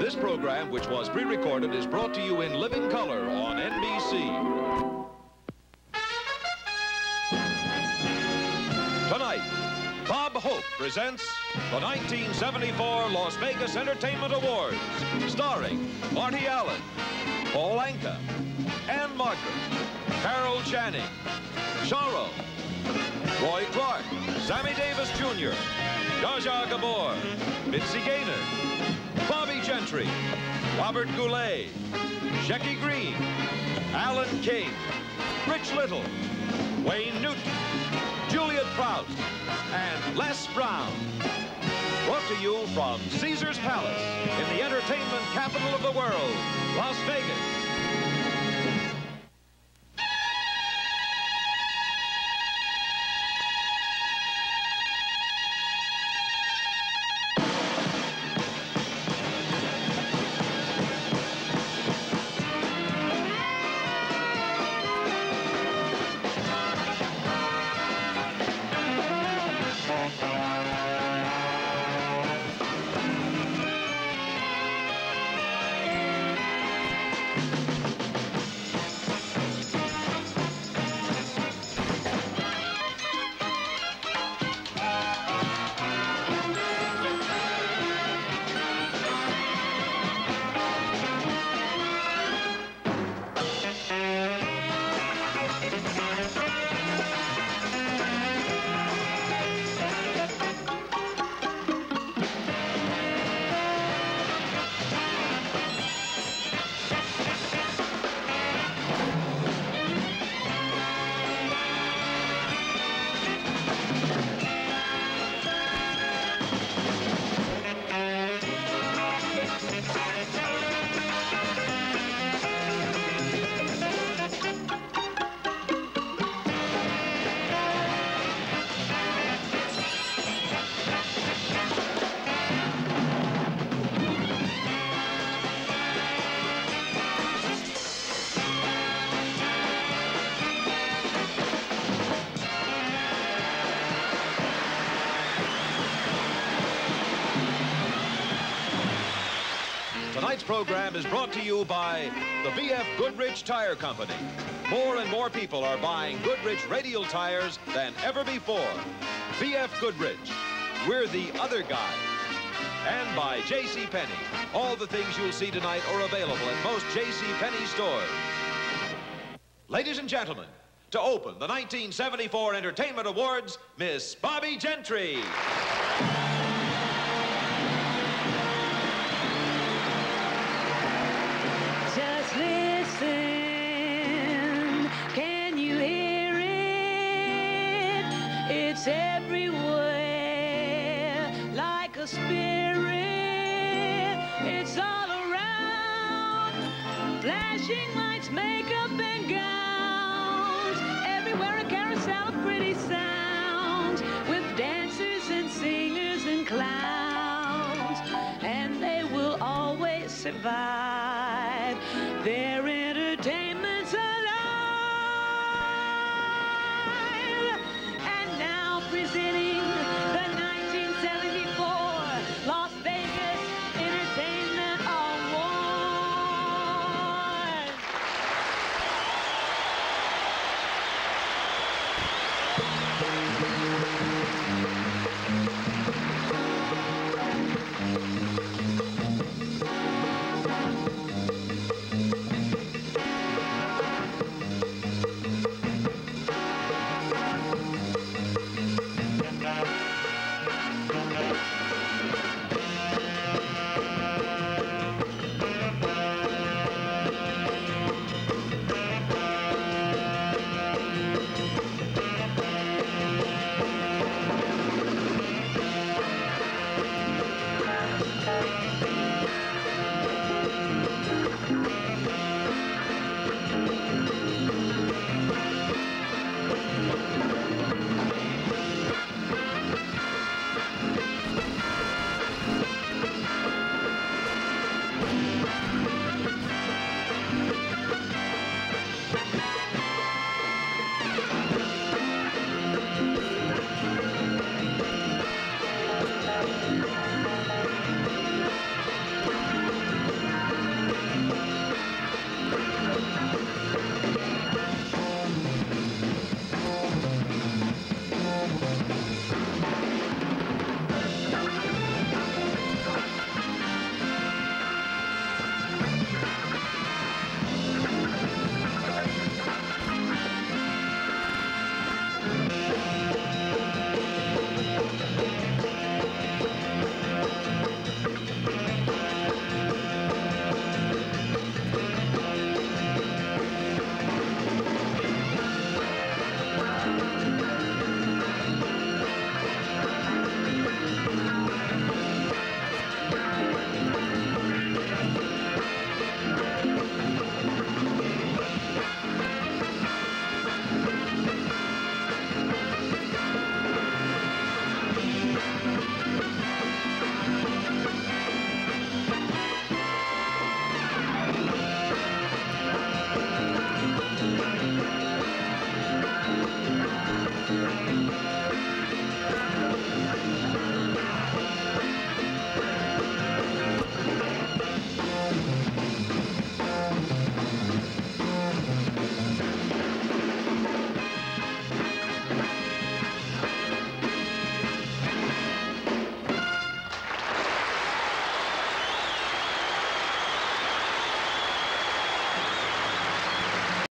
This program, which was pre-recorded, is brought to you in living color on NBC. Tonight, Bob Hope presents the 1974 Las Vegas Entertainment Awards, starring Marty Allen, Paul Anka, Anne Margaret, Carol Channing, Charo, Roy Clark, Sammy Davis Jr., Zsa Zsa Gabor, Mitzi Gaynor, Bobbie Gentry, Robert Goulet, Shecky Green, Alan King, Rich Little, Wayne Newton, Juliet Prout, and Les Brown. Brought to you from Caesars Palace in the entertainment capital of the world, Las Vegas. Tonight's program is brought to you by the B.F. Goodrich Tire Company. More and more people are buying Goodrich Radial Tires than ever before. B.F. Goodrich, we're the other guy. And by J.C. Penney. All the things you'll see tonight are available at most J.C. Penney stores. Ladies and gentlemen, to open the 1974 Entertainment Awards, Miss Bobbie Gentry. It's everywhere, like a spirit. It's all around. Flashing lights, makeup and gowns. Everywhere a carousel of pretty sounds, with dancers and singers and clowns. And they will always survive. They're